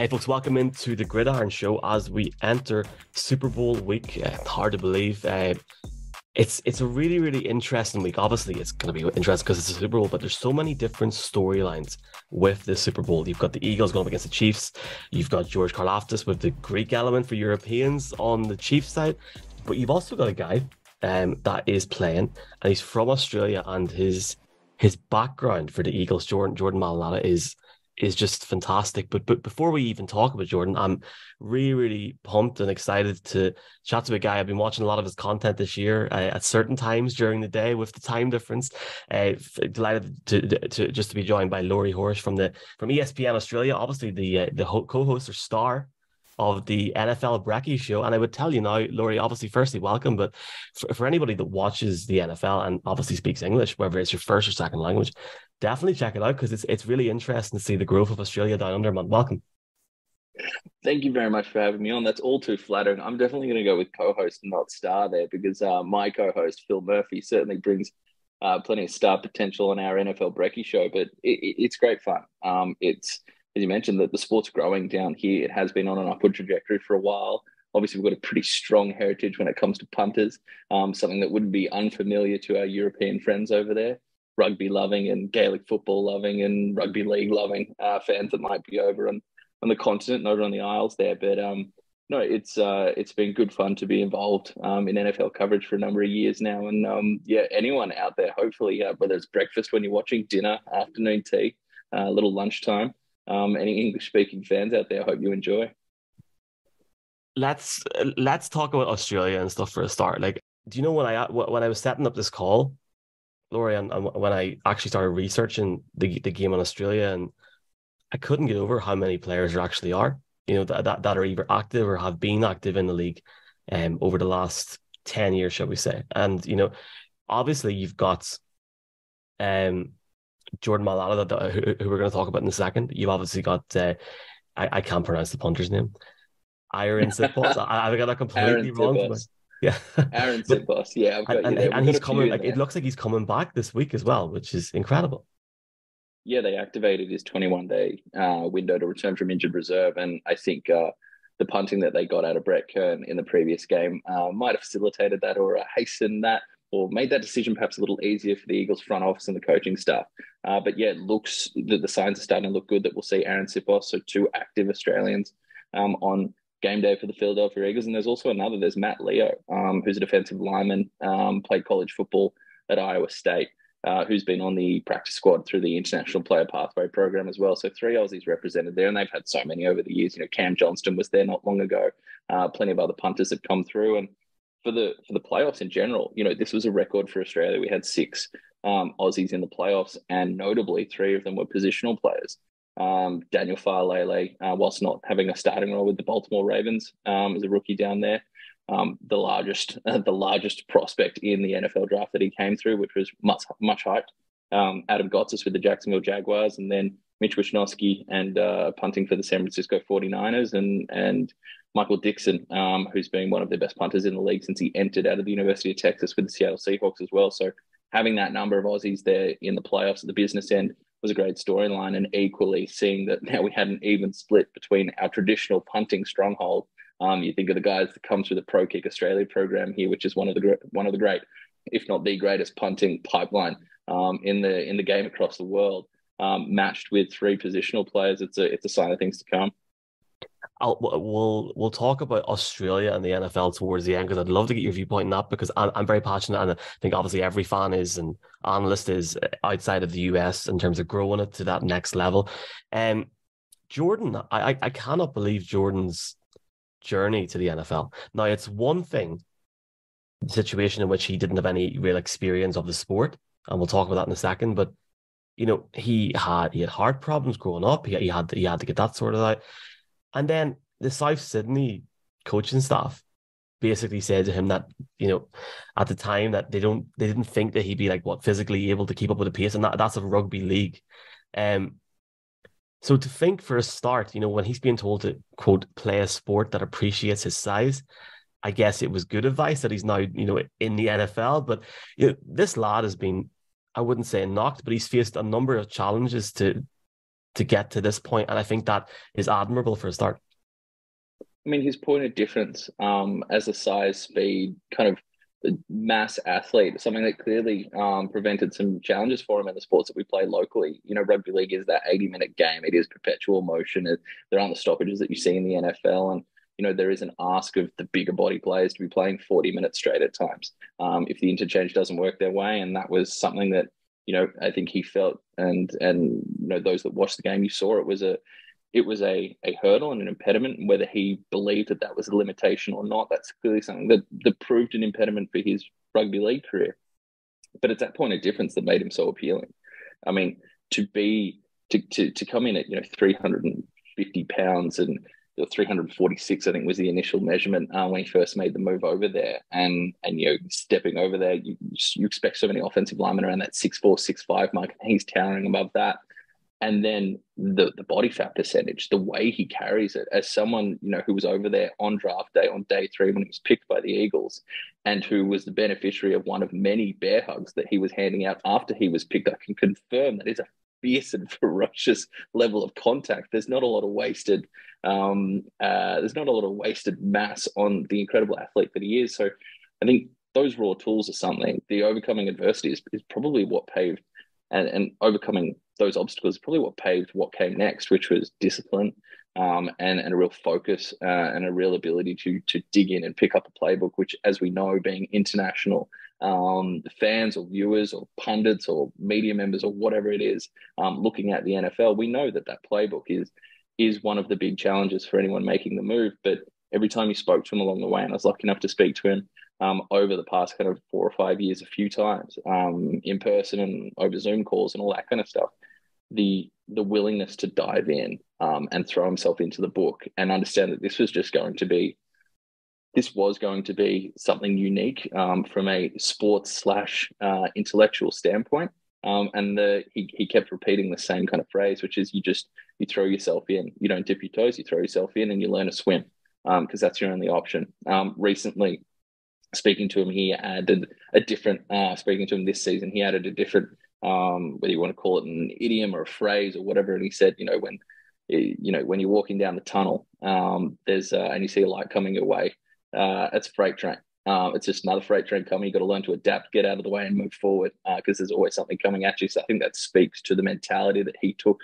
Hey folks, welcome into the Gridiron Show as we enter Super Bowl week. Hard to believe. It's a really interesting week. Obviously, it's going to be interesting because it's a Super Bowl, but there's so many different storylines with this Super Bowl. You've got the Eagles going up against the Chiefs. You've got George Karlaftis with the Greek element for Europeans on the Chiefs side. But you've also got a guy that is playing, and he's from Australia, and his background for the Eagles, Jordan Mailata, is just fantastic. But before we even talk about Jordan, I'm really pumped and excited to chat to a guy. I've been watching a lot of his content this year at certain times during the day with the time difference. Delighted to be joined by Laurie Horesh from ESPN Australia, obviously the co-host or star of the NFL Brekkie Show. And I would tell you now, Laurie, obviously, firstly, welcome. But for anybody that watches the NFL and obviously speaks English, whether it's your first or second language, definitely check it out because it's really interesting to see the growth of Australia down under, man. Welcome. Thank you very much for having me on. That's all too flattering. I'm definitely going to go with co-host and not star there because my co-host, Phil Murphy, certainly brings plenty of star potential on our NFL Brekkie Show. But it's great fun. As you mentioned, that the sport's growing down here. It has been on an upward trajectory for a while. Obviously, we've got a pretty strong heritage when it comes to punters, something that would be unfamiliar to our European friends over there, rugby-loving and Gaelic football-loving and rugby league-loving fans that might be over on the continent, not on the Isles there. But no, it's been good fun to be involved in NFL coverage for a number of years now. And yeah, anyone out there, hopefully, whether it's breakfast when you're watching, dinner, afternoon tea, a little lunchtime, any English-speaking fans out there, I hope you enjoy. Let's talk about Australia and stuff for a start. Like, do you know when I was setting up this call, Laurie, and when I actually started researching the game on Australia, and I couldn't get over how many players there actually are, you know, that are either active or have been active in the league over the last 10 years, shall we say. And, you know, obviously you've got Jordan Mailata, who we're going to talk about in a second. You've obviously got, I can't pronounce the punter's name, Arryn Siposs. I got that completely wrong. Yeah, Arryn Siposs. Yeah, I've got and he's coming. Like, it looks like he's coming back this week as well, which is incredible. Yeah, they activated his 21-day window to return from injured reserve, and I think the punting that they got out of Brett Kern in the previous game might have facilitated that or hastened that, or made that decision perhaps a little easier for the Eagles front office and the coaching staff. But yeah, it looks that the signs are starting to look good that we'll see Arryn Siposs, so two active Australians on game day for the Philadelphia Eagles. And there's also another, there's Matt Leo, who's a defensive lineman, played college football at Iowa State, who's been on the practice squad through the International Player Pathway Program as well. So three Aussies represented there, and they've had so many over the years. You know, Cam Johnston was there not long ago. Plenty of other punters have come through. And for the playoffs in general, you know, this was a record for Australia. We had six Aussies in the playoffs, and notably three of them were positional players. Daniel Falele, whilst not having a starting role with the Baltimore Ravens, is a rookie down there. The largest prospect in the NFL draft that he came through, which was much hyped. Adam Gotsis with the Jacksonville Jaguars, and then Mitch Wisnowski and punting for the San Francisco 49ers, and Michael Dixon, who's been one of the best punters in the league since he entered out of the University of Texas with the Seattle Seahawks as well. So having that number of Aussies there in the playoffs at the business end was a great storyline, and equally seeing that now we had an even split between our traditional punting stronghold. You think of the guys that come through the Pro Kick Australia program here, which is one of the great, if not the greatest punting pipeline in the game across the world, matched with three positional players. It's a sign of things to come. We'll talk about Australia and the NFL towards the end because I'd love to get your viewpoint on that because I'm very passionate, and I think obviously every fan is and analyst is outside of the US in terms of growing it to that next level. Jordan, I cannot believe Jordan's journey to the NFL. Now, it's one thing, the situation in which he didn't have any real experience of the sport, and we'll talk about that in a second, but you know, he had heart problems growing up. He had to get that sorted out. And then the South Sydney coaching staff basically said to him that, you know, at the time that they didn't think that he'd be like physically able to keep up with the pace, and that's a rugby league. So to think for a start, you know, when he's being told to quote play a sport that appreciates his size, I guess it was good advice that he's now, you know, in the NFL. But you know, this lad has been, I wouldn't say knocked, but he's faced a number of challenges to to get to this point. And I think that is admirable for a start. I mean, his point of difference as a size, speed, kind of mass athlete, something that clearly prevented some challenges for him in the sports that we play locally. You know, rugby league is that 80-minute game. It is perpetual motion. There aren't the stoppages that you see in the NFL. And, you know, there is an ask of the bigger body players to be playing 40 minutes straight at times if the interchange doesn't work their way. And that was something that, you know, I think he felt, and you know, those that watched the game, you saw it was a hurdle and an impediment, and whether he believed that that was a limitation or not, that's clearly something that proved an impediment for his rugby league career. But it's that point of difference that made him so appealing. I mean, to come in at, you know, 350 pounds and 346, I think, was the initial measurement when he first made the move over there. And you know, stepping over there, you expect so many offensive linemen around that 6'4", 6'5" mark, and he's towering above that. And then the body fat percentage, the way he carries it, as someone, you know, who was over there on draft day, on day three when he was picked by the Eagles, and who was the beneficiary of one of many bear hugs that he was handing out after he was picked, I can confirm that is a fierce and ferocious level of contact. There's not a lot of wasted mass on the incredible athlete that he is. So I think those raw tools are something. The overcoming adversity is probably what paved, and overcoming those obstacles is probably what paved what came next, which was discipline and a real focus and a real ability to dig in and pick up a playbook, which, as we know, being international fans or viewers or pundits or media members or whatever it is, looking at the NFL, we know that playbook is one of the big challenges for anyone making the move. But every time you spoke to him along the way, and I was lucky enough to speak to him over the past kind of 4 or 5 years a few times, in person and over Zoom calls and all that kind of stuff, the willingness to dive in and throw himself into the book and understand that this was going to be something unique from a sports / intellectual standpoint. And he kept repeating the same kind of phrase, which is you throw yourself in. You don't dip your toes, you throw yourself in and you learn to swim, because that's your only option. Recently, speaking to him this season, he added a different, whether you want to call it an idiom or a phrase or whatever. And he said, when you're walking down the tunnel, there's and you see a light coming your way, it's a freight train. It's just another freight train coming. You've got to learn to adapt, get out of the way and move forward, because there's always something coming at you. So I think that speaks to the mentality that he took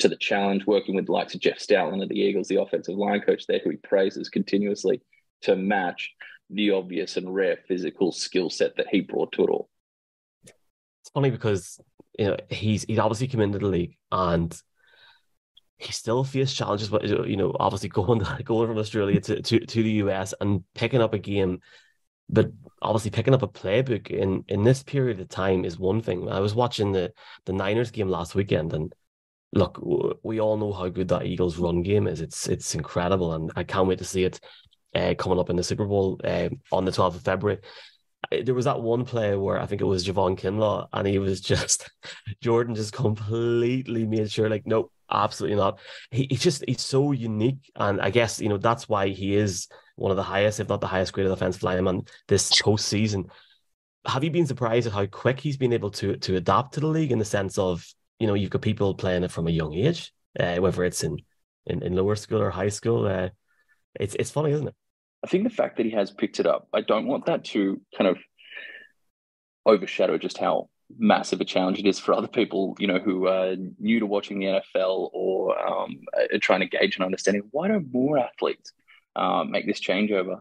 to the challenge, working with the likes of Jeff Stoutland of the Eagles, the offensive line coach there, who he praises continuously, to match the obvious and rare physical skill set that he brought to it all. It's funny because, you know, he's obviously come into the league and he still faced challenges, but, you know, obviously going from Australia to the US and picking up a game, but obviously picking up a playbook in this period of time is one thing. I was watching the Niners game last weekend, and look, we all know how good that Eagles run game is. It's incredible, and I can't wait to see it coming up in the Super Bowl on the 12th of February. There was that one play where I think it was Javon Kinlaw, and he was Jordan just completely made sure, like, nope, absolutely not. He's so unique, and I guess, you know, that's why he is one of the highest, if not the highest graded offensive lineman this postseason. Have you been surprised at how quick he's been able to adapt to the league, in the sense of, you know, you've got people playing it from a young age, whether it's in lower school or high school? It's funny, isn't it? I think the fact that he has picked it up, I don't want that to kind of overshadow just how massive a challenge it is for other people, you know, who are new to watching the NFL or are trying to gauge and understanding, why don't more athletes make this changeover?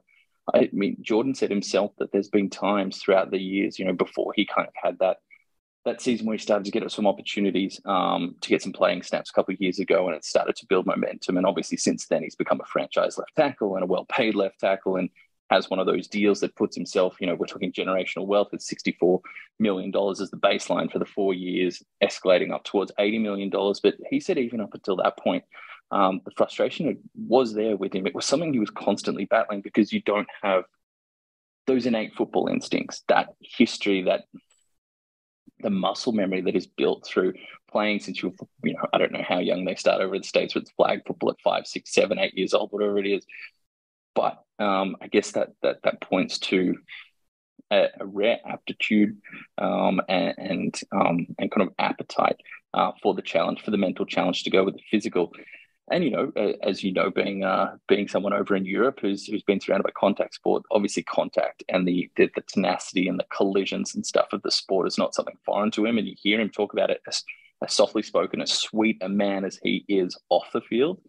I mean, Jordan said himself that there's been times throughout the years, you know, before he kind of had that season where he started to get some opportunities to get some playing snaps a couple of years ago, and it started to build momentum. And obviously since then, he's become a franchise left tackle and a well-paid left tackle, and has one of those deals that puts himself, you know, we're talking generational wealth at $64 million as the baseline for the 4 years, escalating up towards $80 million. But he said even up until that point, the frustration was there with him. It was something he was constantly battling, because you don't have those innate football instincts, that history, that the muscle memory that is built through playing since you're, you know, I don't know how young they start over in the States with flag football at 5, 6, 7, 8 years old, whatever it is. But I guess that points to a rare aptitude and kind of appetite for the challenge, for the mental challenge to go with the physical. And, you know, as you know, being someone over in Europe who's been surrounded by contact sport, obviously contact and the tenacity and the collisions and stuff of the sport is not something foreign to him. And you hear him talk about it as softly spoken, as sweet a man as he is off the field.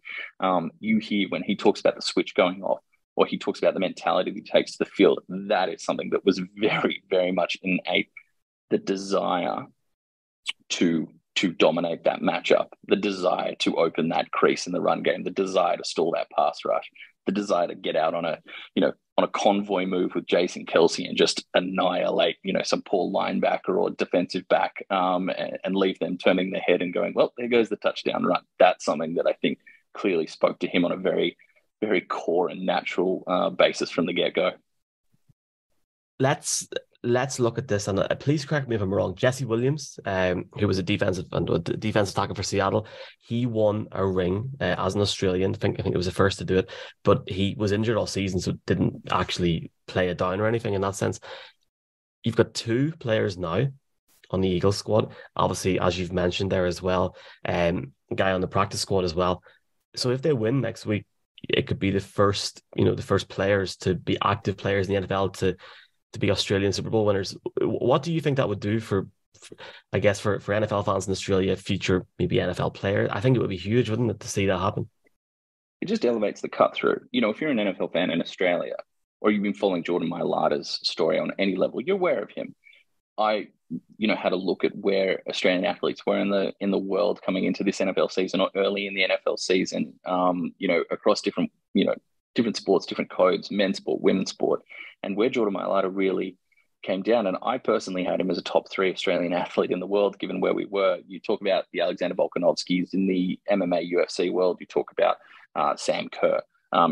You hear when he talks about the switch going off, or he talks about the mentality that he takes to the field. That is something that was very, very much innate, the desire to dominate that matchup, the desire to open that crease in the run game, the desire to stall that pass rush, the desire to get out on a convoy move with Jason Kelsey and just annihilate, some poor linebacker or defensive back and leave them turning their head and going, well, there goes the touchdown run. That's something that I think clearly spoke to him on a very, very core and natural basis from the get-go. Let's look at this, and please correct me if I'm wrong. Jesse Williams, who was a defensive tackle for Seattle, he won a ring as an Australian. I think it was the first to do it, but he was injured all season, so didn't actually play it down or anything in that sense. You've got two players now on the Eagles squad, obviously, as you've mentioned there as well, guy on the practice squad as well. So if they win next week, it could be the first players to be active players in the NFL to be Australian Super Bowl winners. What do you think that would do for NFL fans in Australia, future maybe NFL players? I think it would be huge, wouldn't it, to see that happen? It just elevates the cut through. If you're an NFL fan in Australia, or you've been following Jordan Mailata's story on any level, you're aware of him. I had a look at where Australian athletes were in the world coming into this NFL season or early in the NFL season, across different sports, different codes, men's sport, women's sport, and where Jordan Mailata really came down. And I personally had him as a top three Australian athlete in the world, given where we were. You talk about the Alexander Volkanovskis in the MMA UFC world. You talk about Sam Kerr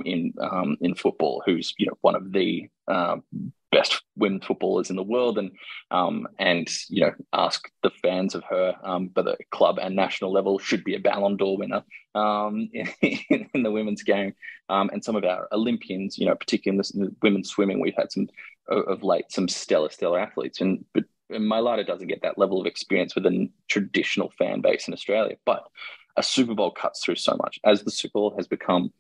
in football, who's one of the best women footballers in the world, and ask the fans of her, but the club and national level, should be a Ballon d'Or winner in the women's game, and some of our Olympians, particularly in the women's swimming, we've had some of late, some stellar athletes, but Mailata doesn't get that level of experience with a traditional fan base in Australia. But a Super Bowl cuts through so much. As the Super Bowl has become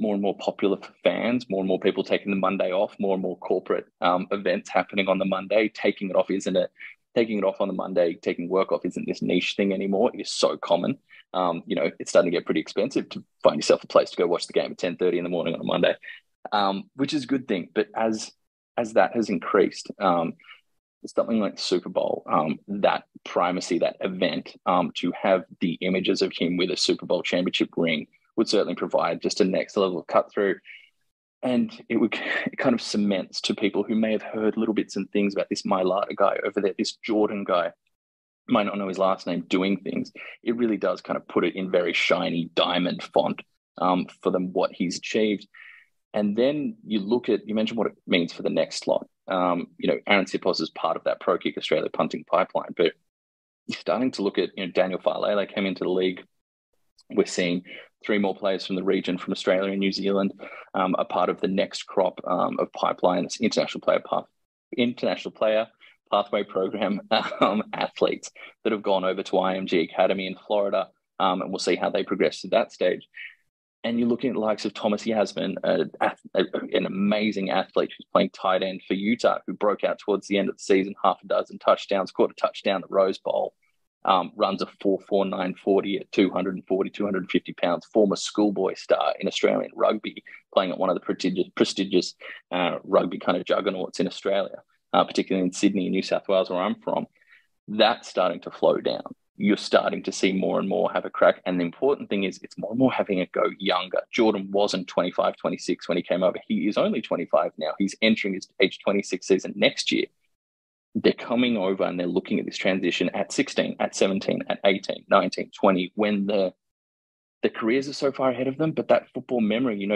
more and more popular for fans, more and more people taking the Monday off, more and more corporate events happening on the Monday. Taking it off on the Monday, taking work off isn't this niche thing anymore. It is so common. It's starting to get pretty expensive to find yourself a place to go watch the game at 10:30 in the morning on a Monday, which is a good thing. But as that has increased, something like Super Bowl, that primacy, that event, to have the images of him with a Super Bowl championship ring, would certainly provide just a next level of cut through. And it kind of cements to people who may have heard little bits and things about this Mailata guy over there, this Jordan guy, might not know his last name, doing things. It really does kind of put it in very shiny diamond font for them, what he's achieved. And then you mentioned what it means for the next slot. Arryn Siposs is part of that Pro Kick Australia punting pipeline, but you're starting to look at, Daniel Falele came into the league. We're seeing three more players from the region, from Australia and New Zealand, are part of the next crop of pipelines, international player pathway program athletes that have gone over to IMG Academy in Florida, and we'll see how they progress to that stage. And you're looking at the likes of Thomas Yasmin, an amazing athlete who's playing tight end for Utah, who broke out towards the end of the season, half a dozen touchdowns, caught a touchdown at Rose Bowl. Runs a 4.49 40 at 250 pounds, former schoolboy star in Australian rugby, playing at one of the prestigious rugby kind of juggernauts in Australia, particularly in Sydney and New South Wales, where I'm from. That's starting to flow down. You're starting to see more and more have a crack. And the important thing is, it's more and more having a go younger. Jordan wasn't 25, 26 when he came over. He is only 25 now. He's entering his age 26 season next year. They're coming over and they're looking at this transition at 16, at 17, at 18, 19, 20, when the careers are so far ahead of them. But that football memory,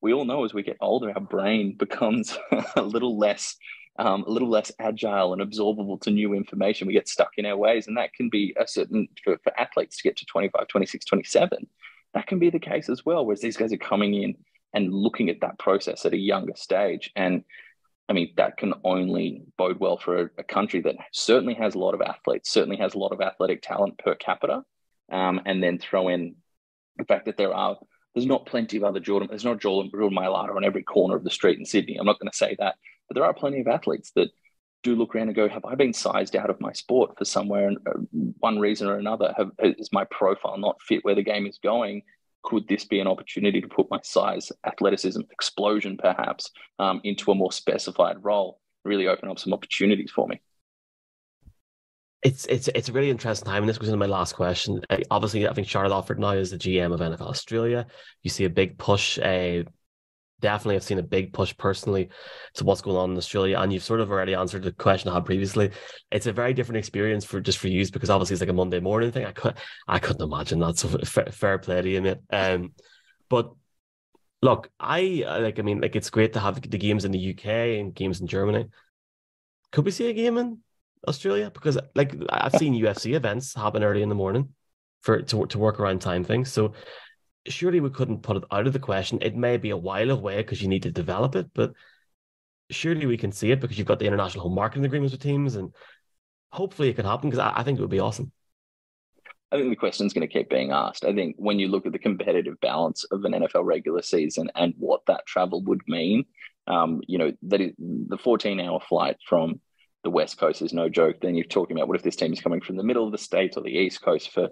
we all know as we get older, our brain becomes a little less agile and absorbable to new information. We get stuck in our ways, and that can be for athletes to get to 25, 26, 27. That can be the case as well, whereas these guys are coming in and looking at that process at a younger stage. And I mean, that can only bode well for a country that certainly has a lot of athletes, certainly has a lot of athletic talent per capita, and then throw in the fact that there's not plenty of other Jordan. There's not Jordan Mailata on every corner of the street in Sydney. I'm not going to say that, but there are plenty of athletes that do look around and go, have I been sized out of my sport for somewhere and one reason or another? Is my profile not fit where the game is going? Could this be an opportunity to put my size, athleticism, explosion perhaps into a more specified role, really open up some opportunities for me? It's a really interesting time, and this goes into my last question. Obviously, I think Charlotte Offord now is the GM of NFL Australia. You see a big push. Definitely, I've seen a big push personally to what's going on in Australia, and you've sort of already answered the question I had previously. It's a very different experience for you, because obviously it's like a Monday morning thing. I couldn't imagine that. So fair play to you, mate. But look, I mean, it's great to have the games in the UK and games in Germany. Could we see a game in Australia? Because I've seen UFC events happen early in the morning to work around time things. So surely we couldn't put it out of the question. It may be a while away because you need to develop it, but surely we can see it because you've got the international home marketing agreements with teams, and hopefully it can happen because I think it would be awesome. I think the question's going to keep being asked. I think when you look at the competitive balance of an NFL regular season and what that travel would mean, that is, the 14-hour flight from the West Coast is no joke. Then you're talking about what if this team is coming from the middle of the state or the East Coast? For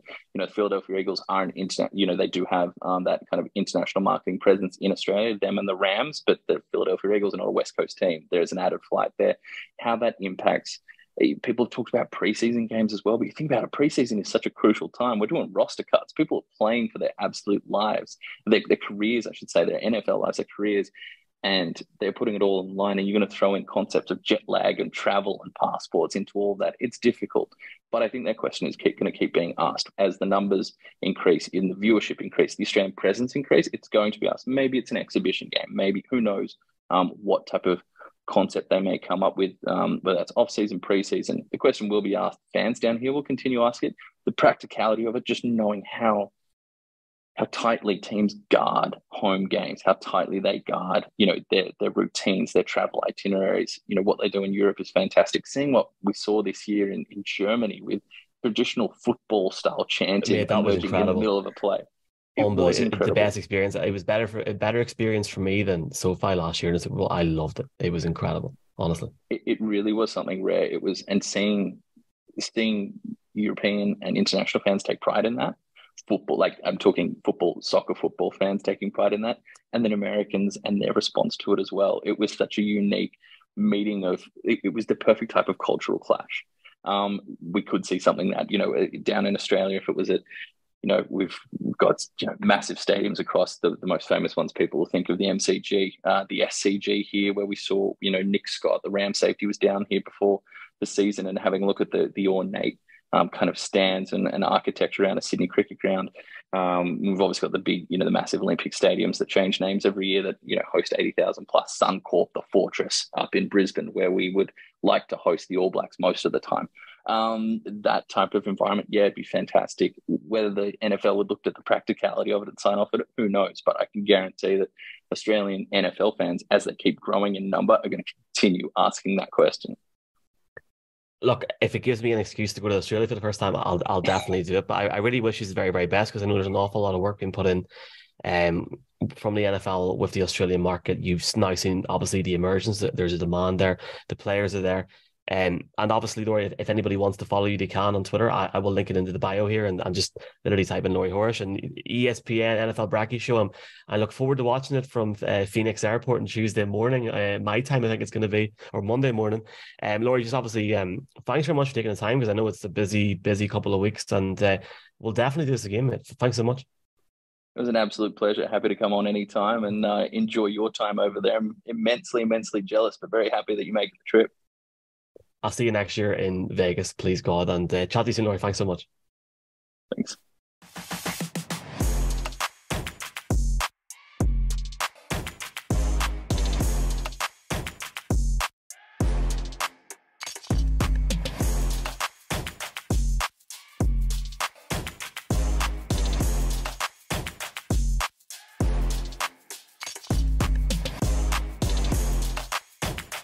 Philadelphia Eagles are an internet. They do have that kind of international marketing presence in Australia, them and the Rams, but the Philadelphia Eagles are not a West Coast team. There is an added flight there. How that impacts. People have talked about preseason games as well, but you think about it, preseason is such a crucial time. We're doing roster cuts. People are playing for their absolute lives, their careers, I should say, their NFL lives, their careers. And they're putting it all online, and you're going to throw in concepts of jet lag and travel and passports into all that. It's difficult. But I think that question is going to keep being asked. As the numbers increase, in the viewership increase, the Australian presence increase, it's going to be asked. Maybe it's an exhibition game. Maybe, who knows what type of concept they may come up with, whether that's off-season, pre-season. The question will be asked. Fans down here will continue asking it. The practicality of it, just knowing how tightly teams guard home games, how tightly they guard, their routines, their travel itineraries. What they do in Europe is fantastic. Seeing what we saw this year in Germany with traditional football-style chanting emerging in the middle of a play. It was the best experience. It was a better experience for me than SoFi last year in the Super Bowl. I loved it. It was incredible, honestly. It really was something rare. It was, and seeing European and international fans take pride in that. Football, I'm talking soccer football fans taking pride in that, and then Americans and their response to it as well. It was such a unique meeting it was the perfect type of cultural clash. We could see something that, down in Australia, if it was at, we've got massive stadiums across the most famous ones. People will think of the MCG, the SCG here, where we saw, Nick Scott, the Ram safety, was down here before the season and having a look at the ornate kind of stands and architecture around a Sydney cricket ground. We've obviously got the big, the massive Olympic stadiums that change names every year that, host 80,000 plus. Suncorp, the fortress up in Brisbane, where we would like to host the All Blacks most of the time. That type of environment, it'd be fantastic. Whether the NFL would look at the practicality of it and sign off at it, who knows? But I can guarantee that Australian NFL fans, as they keep growing in number, are going to continue asking that question. Look, if it gives me an excuse to go to Australia for the first time, I'll definitely do it. But I really wish you the very, very best, because I know there's an awful lot of work being put in from the NFL with the Australian market. You've now seen, obviously, the emergence. There's a demand there. The players are there. And obviously, Laurie, if anybody wants to follow you, they can on Twitter. I will link it into the bio here, and just literally type in Laurie Horesh and ESPN NFL Bracky Show. I look forward to watching it from Phoenix Airport on Tuesday morning, my time, I think it's going to be, or Monday morning. Laurie, just obviously, thanks very much for taking the time, because I know it's a busy couple of weeks, and we'll definitely do this again, mate. Thanks so much. It was an absolute pleasure. Happy to come on anytime and enjoy your time over there. I'm immensely jealous, but very happy that you make the trip. I'll see you next year in Vegas, please God. And chat to you soon, Laurie. Thanks so much. Thanks.